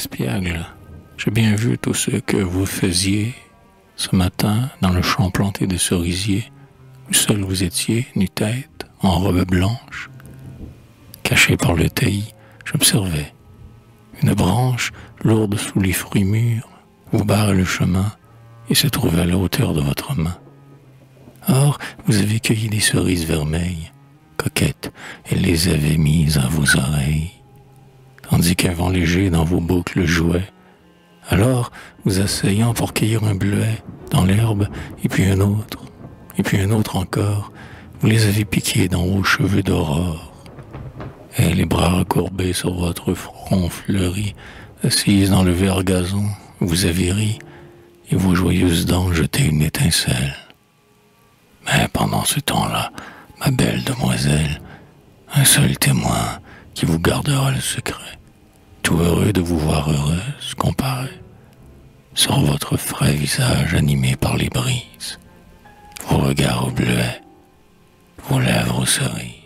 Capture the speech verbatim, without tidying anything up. Espiègle, j'ai bien vu tout ce que vous faisiez ce matin dans le champ planté de cerisiers, où seul vous étiez, nu-tête, en robe blanche. Caché par le taillis, j'observais. Une branche, lourde sous les fruits mûrs, vous barre le chemin et se trouve à la hauteur de votre main. Or, vous avez cueilli des cerises vermeilles, coquettes, et les avez mises à vos oreilles, tandis qu'un vent léger dans vos boucles jouait. Alors, vous asseyant pour cueillir un bleuet dans l'herbe, et puis un autre, et puis un autre encore, vous les avez piqués dans vos cheveux d'aurore, et les bras recourbés sur votre front fleuri, assise dans le vert gazon, vous avez ri, et vos joyeuses dents jetaient une étincelle. Mais pendant ce temps-là, ma belle demoiselle, un seul témoin qui vous gardera le secret, tout heureux de vous voir heureuse, comparée, sur votre frais visage animé par les brises, vos regards au bleuet, vos lèvres aux cerises.